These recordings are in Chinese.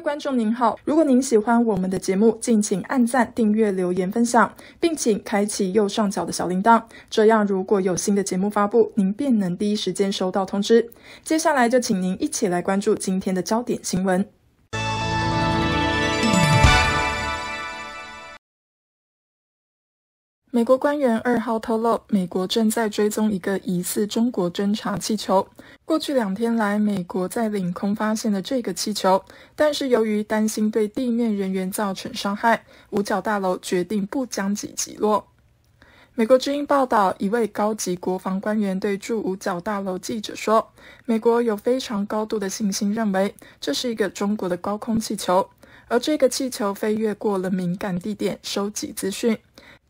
位观众您好，如果您喜欢我们的节目，敬请按赞、订阅、留言、分享，并请开启右上角的小铃铛，这样如果有新的节目发布，您便能第一时间收到通知。接下来就请您一起来关注今天的焦点新闻。 美国官员2号透露，美国正在追踪一个疑似中国侦察气球。过去2天来，美国在领空发现了这个气球，但是由于担心对地面人员造成伤害，五角大楼决定不将其击落。美国之音报道，一位高级国防官员对驻五角大楼记者说：“美国有非常高度的信心，认为这是一个中国的高空气球，而这个气球飞越过了敏感地点，收集资讯。”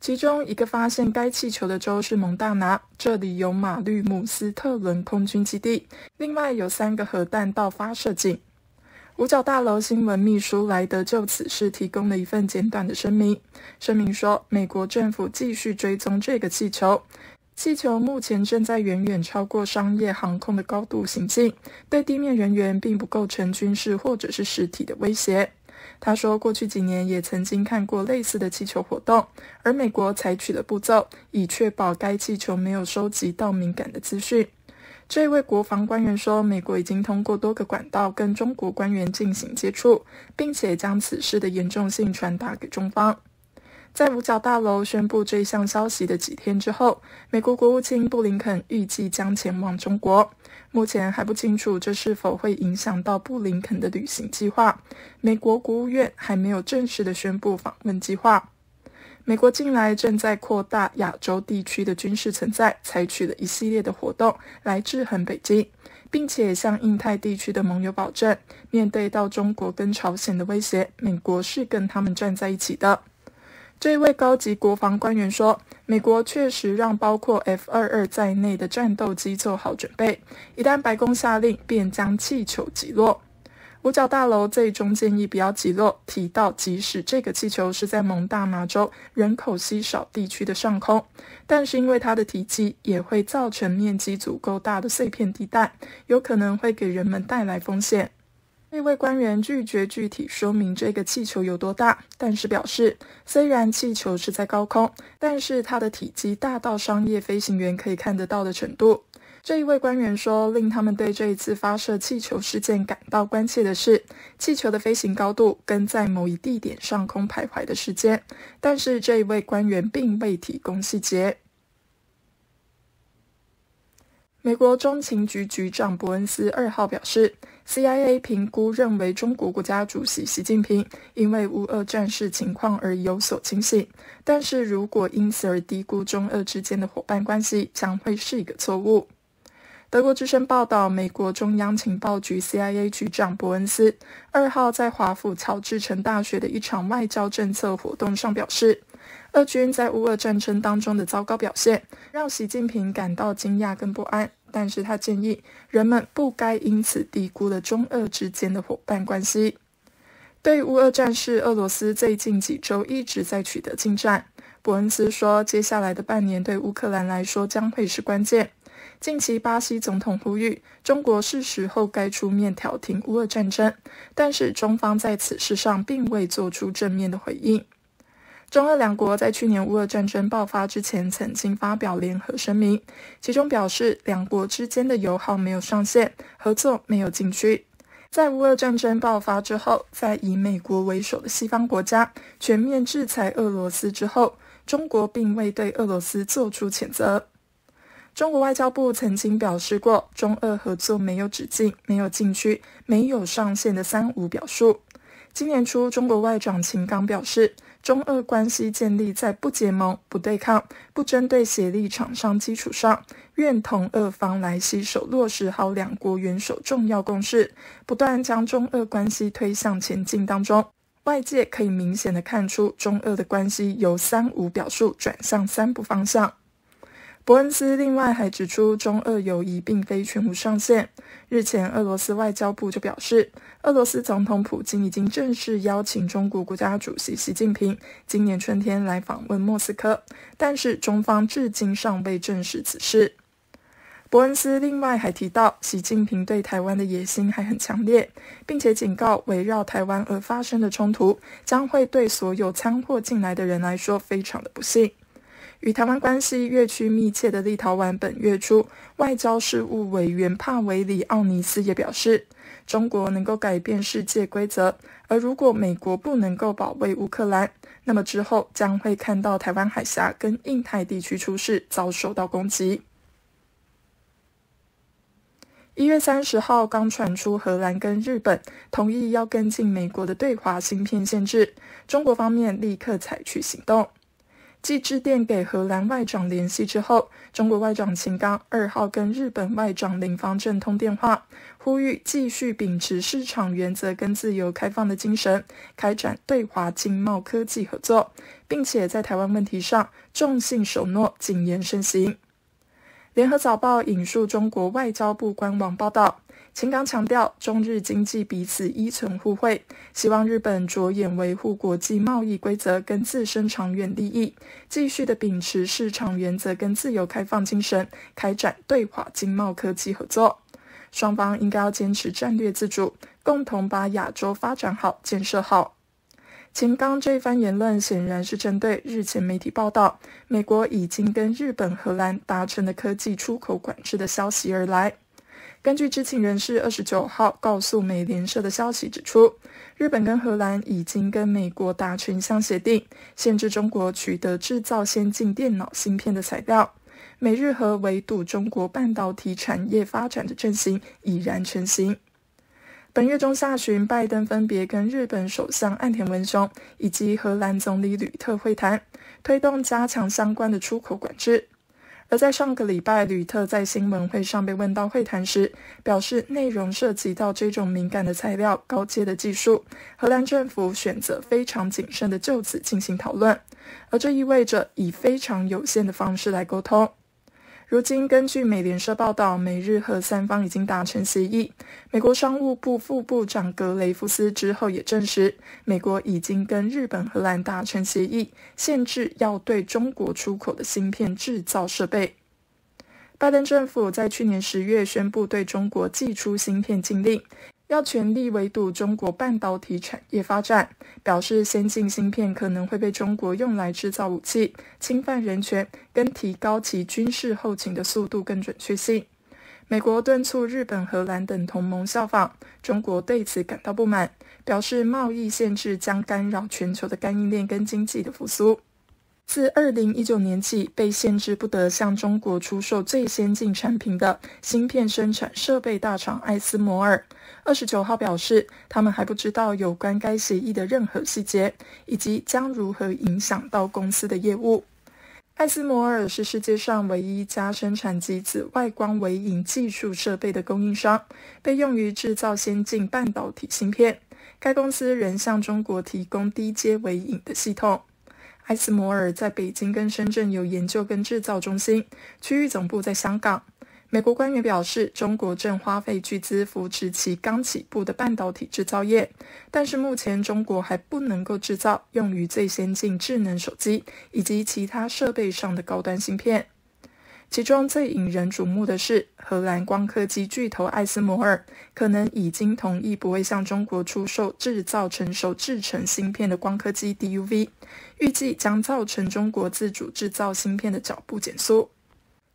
其中一个发现该气球的州是蒙大拿，这里有马律姆斯特伦空军基地，另外有3个核弹道发射井。五角大楼新闻秘书莱德就此事提供了一份简短的声明，声明说，美国政府继续追踪这个气球，气球目前正在远远超过商业航空的高度行进，对地面人员并不构成军事或者是实体的威胁。 他说，过去几年也曾经看过类似的气球活动，而美国采取了步骤，以确保该气球没有收集到敏感的资讯。这位国防官员说，美国已经通过多个管道跟中国官员进行接触，并且将此事的严重性传达给中方。在五角大楼宣布这项消息的几天之后，美国国务卿布林肯预计将前往中国。 目前还不清楚这是否会影响到布林肯的旅行计划。美国国务院还没有正式的宣布访问计划。美国近来正在扩大亚洲地区的军事存在，采取了一系列的活动来制衡北京，并且向印太地区的盟友保证，面对到中国跟朝鲜的威胁，美国是跟他们站在一起的。 这位高级国防官员说：“美国确实让包括 F-22在内的战斗机做好准备，一旦白宫下令，便将气球击落。”五角大楼最终建议不要击落，提到即使这个气球是在蒙大拿州人口稀少地区的上空，但是因为它的体积也会造成面积足够大的碎片地带，有可能会给人们带来风险。 那位官员拒绝具体说明这个气球有多大，但是表示，虽然气球是在高空，但是它的体积大到商业飞行员可以看得到的程度。这一位官员说，令他们对这一次发射气球事件感到关切的是，气球的飞行高度跟在某一地点上空徘徊的时间，但是这一位官员并未提供细节。 美国中情局局长伯恩斯2号表示 ，CIA 评估认为中国国家主席习近平因为乌俄战事情况而有所清醒，但是如果因此而低估中俄之间的伙伴关系，将会是一个错误。德国之声报道，美国中央情报局 CIA 局长伯恩斯2号在华府乔治城大学的一场外交政策活动上表示。 俄军在乌俄战争当中的糟糕表现，让习近平感到惊讶跟不安。但是他建议人们不该因此低估了中俄之间的伙伴关系。对乌俄战事，俄罗斯最近几周一直在取得进展。伯恩斯说，接下来的半年对乌克兰来说将会是关键。近期，巴西总统呼吁中国是时候该出面调停乌俄战争，但是中方在此事上并未做出正面的回应。 中俄两国在去年乌俄战争爆发之前，曾经发表联合声明，其中表示两国之间的友好没有上限，合作没有禁区。在乌俄战争爆发之后，在以美国为首的西方国家全面制裁俄罗斯之后，中国并未对俄罗斯做出谴责。中国外交部曾经表示过，中俄合作没有止境、没有禁区、没有上限的3无表述。今年初，中国外长秦刚表示。 中俄关系建立在不结盟、不对抗、不针对协力场上基础上，愿同俄方来携手落实好两国元首重要共识，不断将中俄关系推向前进当中。外界可以明显的看出，中俄的关系由3无表述转向3不方向。 伯恩斯另外还指出，中俄友谊并非全无上限。日前，俄罗斯外交部就表示，俄罗斯总统普京已经正式邀请中国国家主席习近平今年春天来访问莫斯科，但是中方至今尚未证实此事。伯恩斯另外还提到，习近平对台湾的野心还很强烈，并且警告，围绕台湾而发生的冲突将会对所有掺和进来的人来说非常的不幸。与台湾关系越趋密切的立陶宛本月初，外交事务委员帕维里奥尼斯也表示，中国能够改变世界规则，而如果美国不能够保卫乌克兰，那么之后将会看到台湾海峡跟印太地区出事，遭受到攻击。1月30号刚传出荷兰跟日本同意要跟进美国的对华芯片限制，中国方面立刻采取行动。继致电给荷兰外长联系之后，中国外长秦刚2号跟日本外长林芳正通电话，呼吁继续秉持市场原则跟自由开放的精神，开展对华经贸科技合作，并且在台湾问题上重信守诺，谨言慎行。联合早报引述中国外交部官网报道，秦刚强调中日经济彼此依存互惠，希望日本着眼维护国际贸易规则跟自身长远利益，继续的秉持市场原则跟自由开放精神，开展对华经贸科技合作。双方应该要坚持战略自主，共同把亚洲发展好、建设好。秦刚这番言论显然是针对日前媒体报道，美国已经跟日本、荷兰达成了科技出口管制的消息而来。根据知情人士29号告诉美联社的消息指出，日本跟荷兰已经跟美国达成一项协定，限制中国取得制造先进电脑芯片的材料。美日荷围堵中国半导体产业发展的阵型已然成型。本月中下旬，拜登分别跟日本首相岸田文雄以及荷兰总理吕特会谈，推动加强相关的出口管制。而在上个礼拜，吕特在新闻会上被问到会谈时，表示内容涉及到这种敏感的材料、高阶的技术，荷兰政府选择非常谨慎的就此进行讨论，而这意味着以非常有限的方式来沟通。如今，根据美联社报道，美日荷三方已经达成协议。美国商务部副部长格雷夫斯之后也证实，美国已经跟日本、荷兰达成协议，限制要对中国出口的芯片制造设备。拜登政府在去年10月宣布对中国寄出芯片禁令，要全力围堵中国半导体产业发展，表示先进芯片可能会被中国用来制造武器、侵犯人权跟提高其军事后勤的速度跟准确性。美国敦促日本、荷兰等同盟效仿，中国对此感到不满，表示贸易限制将干扰全球的供应链跟经济的复苏。自2019年起，被限制不得向中国出售最先进产品的芯片生产设备大厂艾斯摩尔29号表示，他们还不知道有关该协议的任何细节，以及将如何影响到公司的业务。艾斯摩尔是世界上唯一一家生产及紫外光微影技术设备的供应商，被用于制造先进半导体芯片。该公司仍向中国提供低阶微影的系统。艾斯摩尔在北京跟深圳有研究跟制造中心，区域总部在香港。美国官员表示，中国正花费巨资扶持其刚起步的半导体制造业，但是目前中国还不能够制造用于最先进智能手机以及其他设备上的高端芯片。其中最引人瞩目的是，荷兰光刻机巨头艾斯摩尔可能已经同意不会向中国出售制造成熟制程芯片的光刻机 DUV， 预计将造成中国自主制造芯片的脚步减速。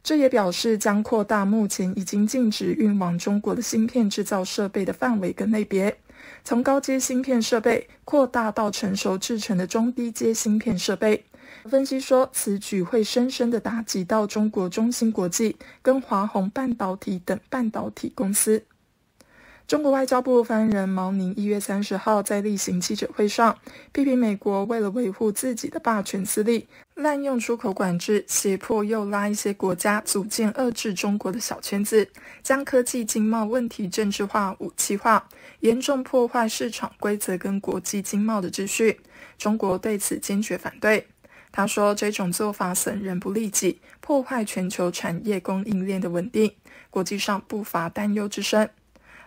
这也表示将扩大目前已经禁止运往中国的芯片制造设备的范围跟类别，从高阶芯片设备扩大到成熟制程的中低阶芯片设备。分析说，此举会深深地打击到中国中芯国际跟华虹半导体等半导体公司。中国外交部发言人毛宁1月30号在例行记者会上，批评美国为了维护自己的霸权私利，滥用出口管制，胁迫诱拉一些国家组建遏制中国的小圈子，将科技经贸问题政治化、武器化，严重破坏市场规则跟国际经贸的秩序。中国对此坚决反对。他说，这种做法损人不利己，破坏全球产业供应链的稳定，国际上不乏担忧之声。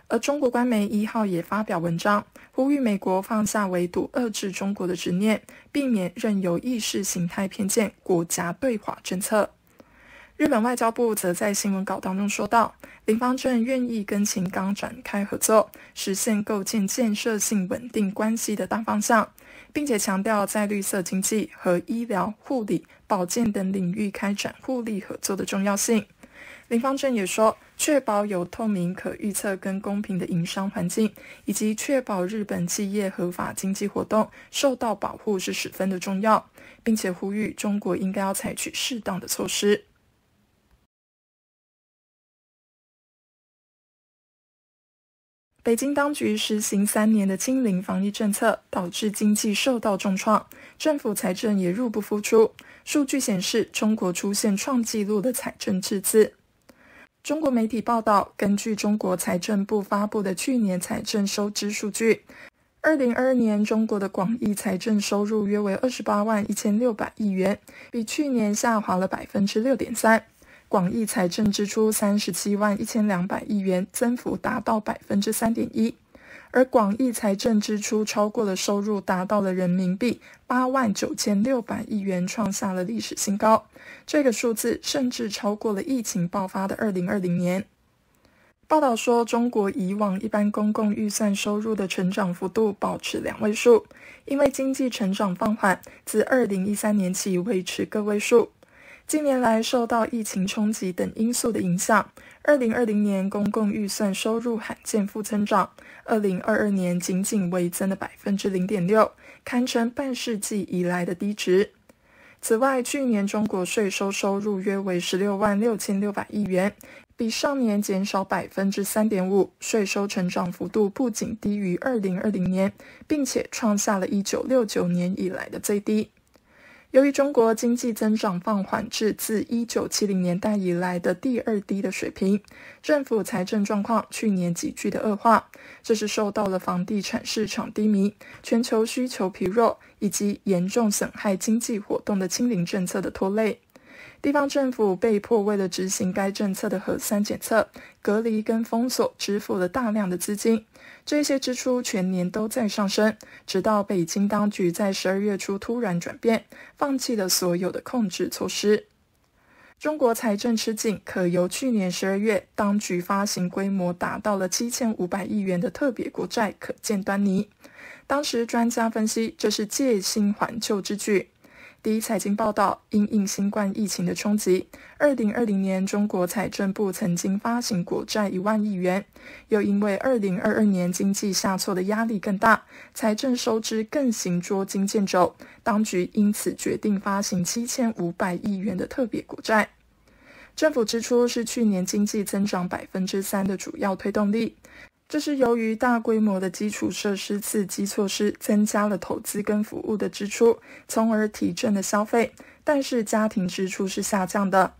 而中国官媒1号也发表文章，呼吁美国放下围堵遏制中国的执念，避免任由意识形态偏见国家对华政策。日本外交部则在新闻稿当中说道，林芳正愿意跟秦刚展开合作，实现构建建设性稳定关系的大方向，并且强调在绿色经济和医疗、护理、保健等领域开展互利合作的重要性。林芳正也说，确保有透明、可预测跟公平的营商环境，以及确保日本企业合法经济活动受到保护是十分的重要，并且呼吁中国应该要采取适当的措施。北京当局实行3年的清零防疫政策，导致经济受到重创，政府财政也入不敷出。数据显示，中国出现创纪录的财政赤字。中国媒体报道，根据中国财政部发布的去年财政收支数据，2022年中国的广义财政收入约为28万1600亿元，比去年下滑了 6.3%。广义财政支出37万1200亿元，增幅达到 3.1%， 而广义财政支出超过了收入，达到了人民币89600亿元，创下了历史新高。这个数字甚至超过了疫情爆发的2020年。报道说，中国以往一般公共预算收入的成长幅度保持2位数，因为经济成长放缓，自2013年起维持个位数。近年来受到疫情冲击等因素的影响，2020年公共预算收入罕见负增长，2022年仅仅微增了 0.6%， 堪称半世纪以来的低值。此外，去年中国税收收入约为16万6600亿元，比上年减少 3.5%， 税收成长幅度不仅低于2020年，并且创下了1969年以来的最低。由于中国经济增长放缓至自1970年代以来的第二低的水平，政府财政状况去年急剧的恶化，这是受到了房地产市场低迷、全球需求疲弱以及严重损害经济活动的清零政策的拖累。地方政府被迫为了执行该政策的核酸检测、隔离跟封锁支付了大量的资金，这些支出全年都在上升，直到北京当局在12月初突然转变，放弃了所有的控制措施。中国财政吃紧，可由去年12月当局发行规模达到了7500亿元的特别国债可见端倪。当时专家分析，这是借新还旧之举。第一财经报道，因应新冠疫情的冲击，2020年中国财政部曾经发行国债1万亿元，又因为2022年经济下挫的压力更大，财政收支更形捉襟见肘，当局因此决定发行7500亿元的特别国债。政府支出是去年经济增长 3% 的主要推动力，这是由于大规模的基础设施刺激措施增加了投资跟服务的支出，从而提振了消费，但是家庭支出是下降的。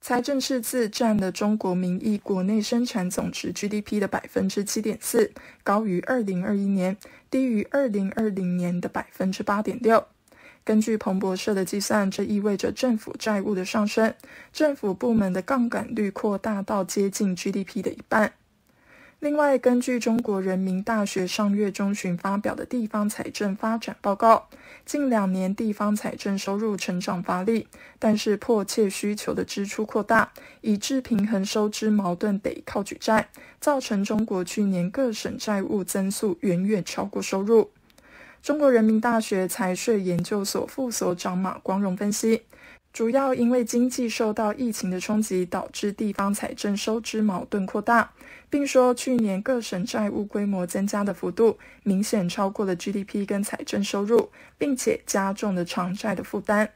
财政赤字占了中国名义国内生产总值 GDP 的 7.4%， 高于2021年，低于2020年的 8.6%。根据彭博社的计算，这意味着政府债务的上升，政府部门的杠杆率扩大到接近 GDP 的一半。另外，根据中国人民大学上月中旬发表的地方财政发展报告，近2年地方财政收入成长乏力，但是迫切需求的支出扩大，以致平衡收支矛盾得靠举债，造成中国去年各省债务增速远远超过收入。中国人民大学财税研究所副所长马光荣分析，主要因为经济受到疫情的冲击，导致地方财政收支矛盾扩大，并说去年各省债务规模增加的幅度明显超过了 GDP 跟财政收入，并且加重了偿债的负担。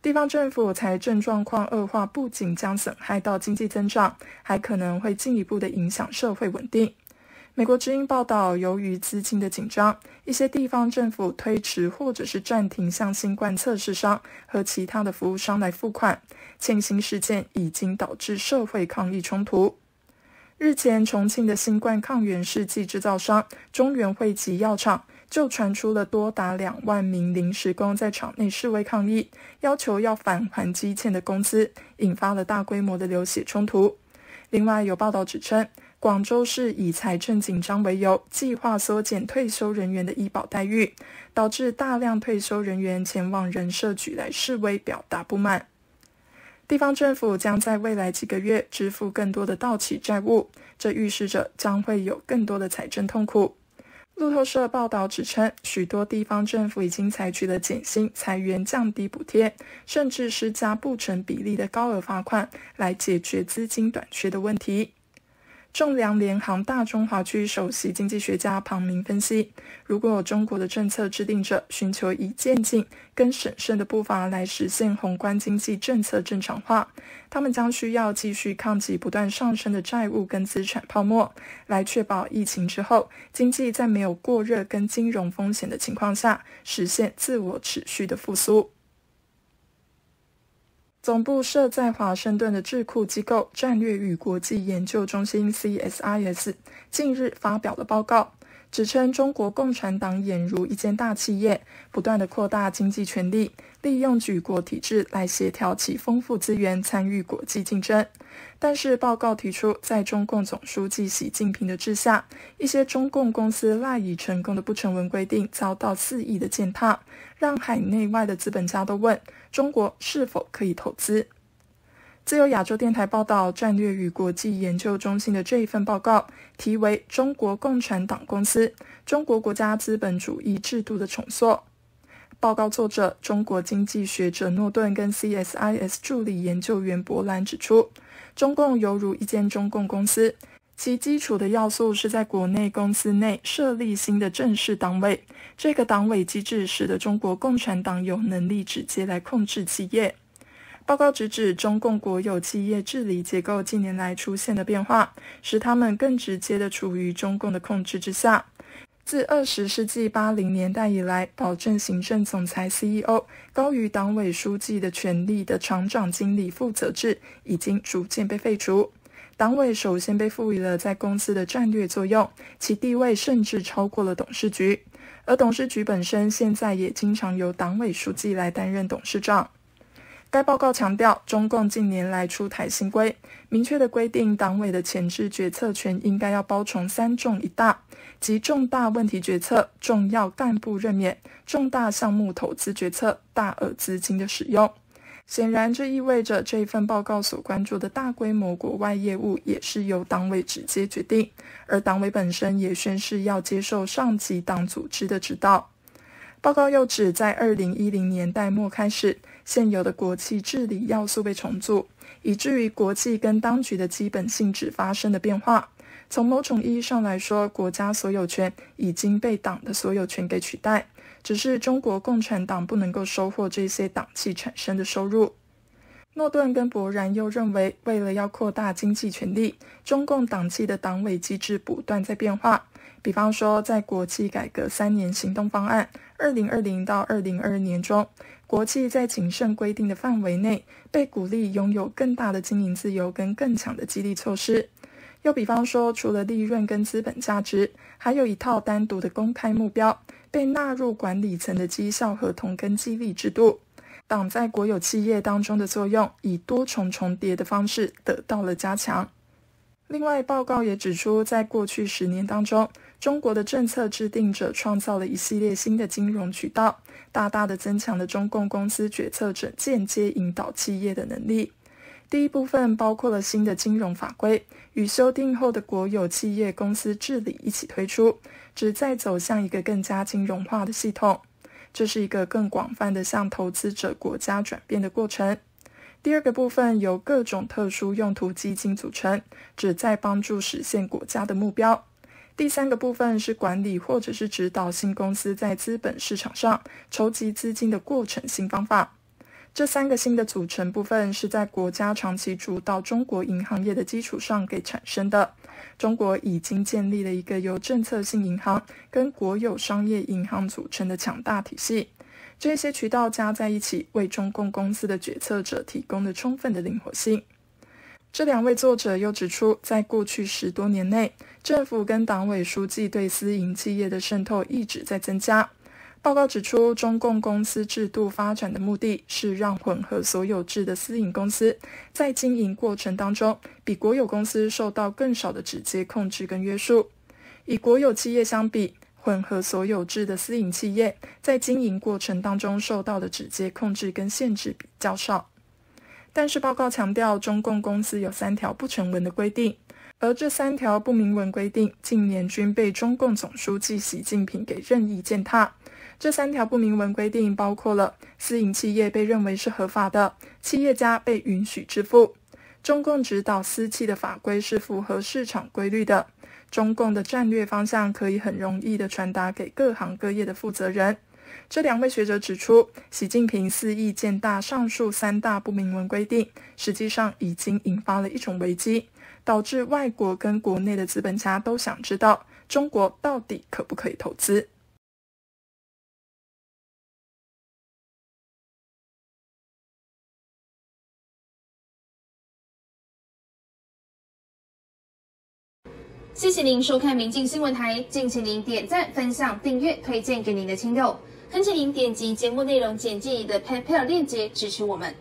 地方政府财政状况恶化，不仅将损害到经济增长，还可能会进一步的影响社会稳定。美国之音报道，由于资金的紧张，一些地方政府推迟或者是暂停向新冠测试商和其他的服务商来付款，欠薪事件已经导致社会抗议冲突。日前，重庆的新冠抗原试剂制造商中原汇集药厂就传出了多达2万名临时工在厂内示威抗议，要求要返还积欠的工资，引发了大规模的流血冲突。另外，有报道指称，广州市以财政紧张为由，计划缩减退休人员的医保待遇，导致大量退休人员前往人社局来示威表达不满。地方政府将在未来几个月支付更多的到期债务，这预示着将会有更多的财政痛苦。路透社报道指称，许多地方政府已经采取了减薪、裁员、降低补贴，甚至施加不成比例的高额罚款，来解决资金短缺的问题。仲量联行大中华区首席经济学家庞明分析，如果中国的政策制定者寻求以渐进跟审慎的步伐来实现宏观经济政策正常化，他们将需要继续抗击不断上升的债务跟资产泡沫，来确保疫情之后经济在没有过热跟金融风险的情况下实现自我持续的复苏。总部设在华盛顿的智库机构战略与国际研究中心 （CSIS） 近日发表了报告，指称中国共产党俨如一间大企业，不断地扩大经济权力，利用举国体制来协调其丰富资源参与国际竞争。但是，报告提出，在中共总书记习近平的治下，一些中共公司赖以成功的不成文规定遭到肆意的践踏，让海内外的资本家都问：中国是否可以投资？自由亚洲电台报道，战略与国际研究中心的这一份报告题为《中国共产党公司：中国国家资本主义制度的重塑》。报告作者、中国经济学者诺顿跟 CSIS 助理研究员伯兰指出，中共犹如一间中共公司，其基础的要素是在国内公司内设立新的正式党委，这个党委机制使得中国共产党有能力直接来控制企业。报告直指中共国有企业治理结构近年来出现的变化，使他们更直接地处于中共的控制之下。自20世纪80年代以来，保证行政总裁 CEO 高于党委书记的权力的厂长经理负责制已经逐渐被废除。党委首先被赋予了在公司的战略作用，其地位甚至超过了董事局，而董事局本身现在也经常由党委书记来担任董事长。该报告强调，中共近年来出台新规，明确的规定党委的前置决策权应该要包从三重一大，即重大问题决策、重要干部任免、重大项目投资决策、大额资金的使用。显然，这意味着这份报告所关注的大规模国外业务也是由党委直接决定，而党委本身也宣誓要接受上级党组织的指导。报告又指，在2010年代末开始，现有的国企治理要素被重组，以至于国际跟当局的基本性质发生了变化。从某种意义上来说，国家所有权已经被党的所有权给取代。只是中国共产党不能够收获这些党气产生的收入。诺顿跟伯然又认为，为了要扩大经济权力，中共党气的党委机制不断在变化。比方说，在国企改革3年行动方案 2020到2022年中，国企在谨慎规定的范围内被鼓励拥有更大的经营自由跟更强的激励措施。又比方说，除了利润跟资本价值，还有一套单独的公开目标，被纳入管理层的绩效合同跟激励制度。党在国有企业当中的作用，以多重重叠的方式得到了加强。另外，报告也指出，在过去10年当中，中国的政策制定者创造了一系列新的金融渠道，大大的增强了中共公司决策者间接引导企业的能力。第一部分包括了新的金融法规，与修订后的国有企业公司治理一起推出，旨在走向一个更加金融化的系统。这是一个更广泛的向投资者国家转变的过程。第二个部分由各种特殊用途基金组成，旨在帮助实现国家的目标。第三个部分是管理或者是指导新公司在资本市场上筹集资金的过程新方法。这三个新的组成部分是在国家长期主导中国银行业的基础上给产生的。中国已经建立了一个由政策性银行跟国有商业银行组成的强大体系，这些渠道加在一起，为中共公司的决策者提供了充分的灵活性。这两位作者又指出，在过去10多年内，政府跟党委书记对私营企业的渗透一直在增加。报告指出，中共公司制度发展的目的是让混合所有制的私营公司在经营过程当中，比国有公司受到更少的直接控制跟约束。以国有企业相比，混合所有制的私营企业在经营过程当中受到的直接控制跟限制比较少。但是报告强调，中共公司有3条不成文的规定，而这3条不明文规定近年均被中共总书记习近平给任意践踏。这3条不明文规定包括了：私营企业被认为是合法的，企业家被允许致富；中共指导私企的法规是符合市场规律的；中共的战略方向可以很容易地传达给各行各业的负责人。 这2位学者指出，习近平肆意践踏上述3大不明文规定，实际上已经引发了一种危机，导致外国跟国内的资本家都想知道中国到底可不可以投资。谢谢您收看明镜新闻台，敬请您点赞、分享、订阅、推荐给您的亲友。 恳请您点击节目内容简介里的PayPal链接支持我们。